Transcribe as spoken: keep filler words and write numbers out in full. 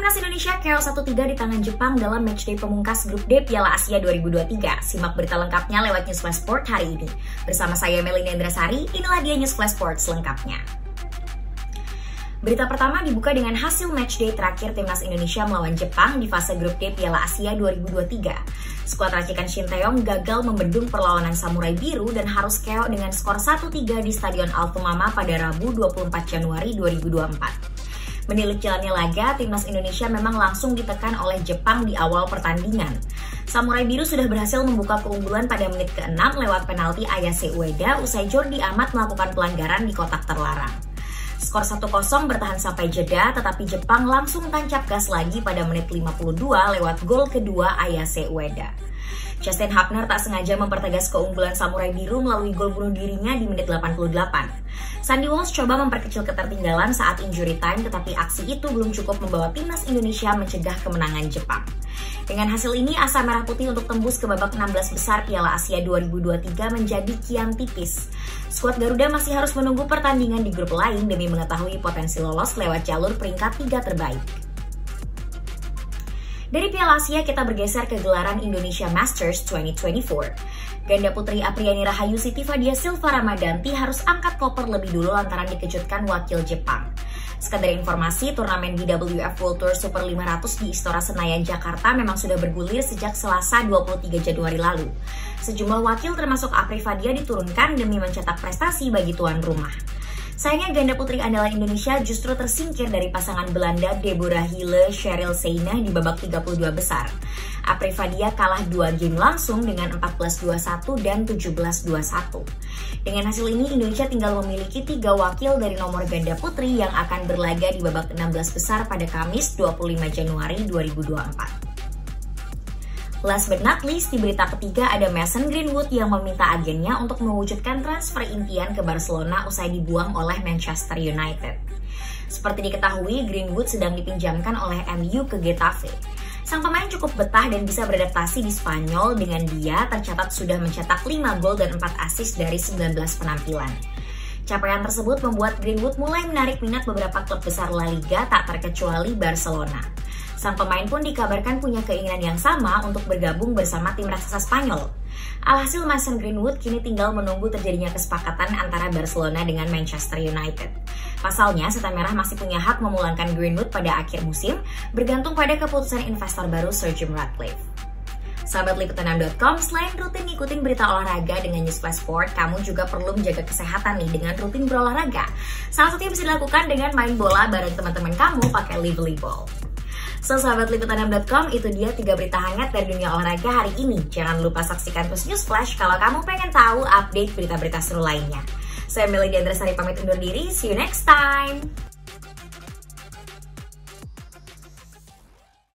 Timnas Indonesia K O satu tiga di tangan Jepang dalam matchday pemungkas Grup D Piala Asia dua ribu dua puluh tiga. Simak berita lengkapnya lewat News Flash Sport hari ini. Bersama saya Melinda Sari, inilah dia News Flash Sport selengkapnya. Berita pertama dibuka dengan hasil matchday terakhir Timnas Indonesia melawan Jepang di fase Grup D Piala Asia dua ribu dua puluh tiga. Skuad racikan Shin Tae-yong gagal membendung perlawanan Samurai Biru dan harus K O dengan skor satu tiga di Stadion Alfamama pada Rabu dua puluh empat Januari dua ribu dua puluh empat. Menilik jalannya laga, Timnas Indonesia memang langsung ditekan oleh Jepang di awal pertandingan. Samurai Biru sudah berhasil membuka keunggulan pada menit keenam lewat penalti Ayase Ueda usai Jordi Amat melakukan pelanggaran di kotak terlarang. Skor satu kosong bertahan sampai jeda, tetapi Jepang langsung tancap gas lagi pada menit lima puluh dua lewat gol kedua Ayase Ueda. Shin Tae-yong tak sengaja mempertegas keunggulan Samurai Biru melalui gol bunuh dirinya di menit delapan puluh delapan. Sandy Walsh coba memperkecil ketertinggalan saat injury time, tetapi aksi itu belum cukup membawa Timnas Indonesia mencegah kemenangan Jepang. Dengan hasil ini, asa merah putih untuk tembus ke babak enam belas besar Piala Asia dua ribu dua puluh tiga menjadi kian tipis. Skuad Garuda masih harus menunggu pertandingan di grup lain demi mengetahui potensi lolos lewat jalur peringkat tiga terbaik. Dari Piala Asia, kita bergeser ke gelaran Indonesia Masters dua ribu dua puluh empat. Ganda putri Apriyani Rahayu Siti Fadia Silva Ramadanti harus angkat koper lebih dulu lantaran dikejutkan wakil Jepang. Sekadar informasi, turnamen B W F World Tour Super lima ratus di Istora Senayan, Jakarta memang sudah bergulir sejak Selasa dua puluh tiga Januari lalu. Sejumlah wakil termasuk Apri Fadia diturunkan demi mencetak prestasi bagi tuan rumah. Sayangnya ganda putri andalan Indonesia justru tersingkir dari pasangan Belanda Deborah Hille Cheryl Seina di babak tiga puluh dua besar. Apri Fadia kalah dua game langsung dengan empat belas dua puluh satu dan tujuh belas dua puluh satu. Dengan hasil ini Indonesia tinggal memiliki tiga wakil dari nomor ganda putri yang akan berlaga di babak enam belas besar pada Kamis dua puluh lima Januari dua ribu dua puluh empat. Last but not least, di berita ketiga ada Mason Greenwood yang meminta agennya untuk mewujudkan transfer impian ke Barcelona usai dibuang oleh Manchester United. Seperti diketahui, Greenwood sedang dipinjamkan oleh M U ke Getafe. Sang pemain cukup betah dan bisa beradaptasi di Spanyol, dengan dia tercatat sudah mencetak lima gol dan empat assist dari sembilan belas penampilan. Capaian tersebut membuat Greenwood mulai menarik minat beberapa klub besar La Liga, tak terkecuali Barcelona. Sang pemain pun dikabarkan punya keinginan yang sama untuk bergabung bersama tim raksasa Spanyol. Alhasil Mason Greenwood kini tinggal menunggu terjadinya kesepakatan antara Barcelona dengan Manchester United. Pasalnya, Seta Merah masih punya hak memulangkan Greenwood pada akhir musim, bergantung pada keputusan investor baru Sir Jim Ratcliffe. Sahabat Liputan enam titik com, selain rutin ngikutin berita olahraga dengan News Flash Sport, kamu juga perlu menjaga kesehatan nih dengan rutin berolahraga. Salah satunya bisa dilakukan dengan main bola bareng teman-teman kamu pakai Lively Ball. So, sahabat Liputan enam titik com, itu dia tiga berita hangat dari dunia olahraga hari ini. Jangan lupa saksikan terus News Flash kalau kamu pengen tahu update berita-berita seru lainnya. Saya Melody Andresari pamit undur diri, see you next time!